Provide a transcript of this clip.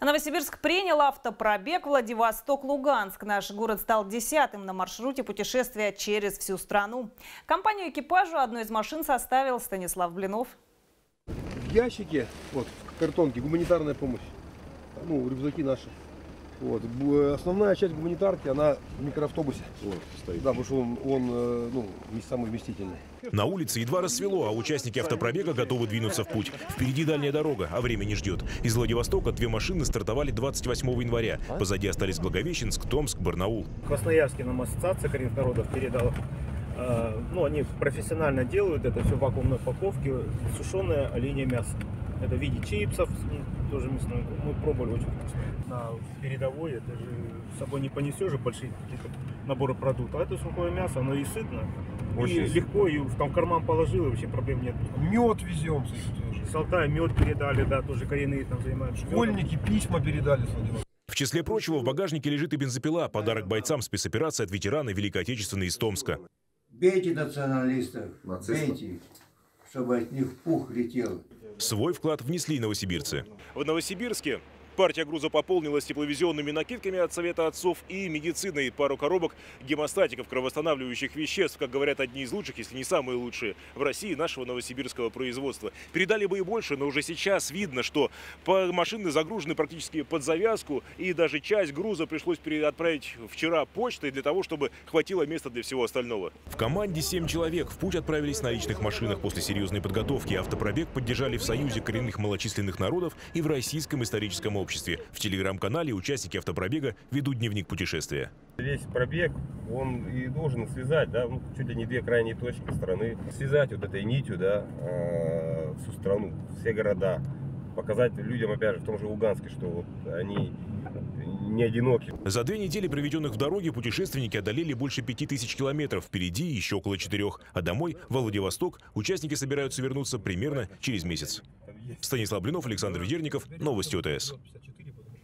Новосибирск принял автопробег Владивосток-Луганск. Наш город стал 10-м на маршруте путешествия через всю страну. Компанию экипажу одной из машин составил Станислав Блинов. В ящике, вот, в картонке, гуманитарная помощь. Ну, рюкзаки наши. Вот. Основная часть гуманитарки, она в микроавтобусе вот стоит. Да, потому что он не самый вместительный. На улице едва рассвело, а участники автопробега готовы двинуться в путь. Впереди дальняя дорога, а время не ждет. Из Владивостока две машины стартовали 28 января. Позади остались Благовещенск, Томск, Барнаул. В Красноярске нам ассоциация коренных народов передала. Они профессионально делают это все в вакуумной упаковке, сушеное оленье мясо. Это в виде чипсов, тоже мясной. Мы пробовали, очень вкусно. На передовой это же с собой не понесешь же большие наборы продуктов. А это сухое мясо, оно и сытно, очень и легко, и там в карман положил, и вообще проблем нет. Мед везем. Солтай, мед передали, да, тоже коренные там занимаются. Школьники письма передали. В числе прочего в багажнике лежит и бензопила. Подарок бойцам спецоперации от ветерана Великой Отечественной из Томска. Бейте националистов, бейте, чтобы от них пух летел. Свой вклад внесли новосибирцы. В Новосибирске партия груза пополнилась тепловизионными накидками от Совета отцов и медициной. Пару коробок гемостатиков, кровоостанавливающих веществ, как говорят, одни из лучших, если не самые лучшие в России нашего новосибирского производства. Передали бы и больше, но уже сейчас видно, что машины загружены практически под завязку. И даже часть груза пришлось отправить вчера почтой для того, чтобы хватило места для всего остального. В команде 7 человек. В путь отправились на личных машинах после серьезной подготовки. Автопробег поддержали в Союзе коренных малочисленных народов и в Российском историческом обществе. В телеграм-канале участники автопробега ведут дневник путешествия. Весь пробег, он и должен связать, да, чуть ли не две крайние точки страны, связать вот этой нитью, да, всю страну, все города, показать людям, опять же, в том же Луганске, что вот они не одиноки. За 2 недели, проведенных в дороге, путешественники одолели больше 5000 километров, впереди еще около 4, а домой, во Владивосток, участники собираются вернуться примерно через месяц. Станислав Блинов, Александр Ведерников, Новости ОТС.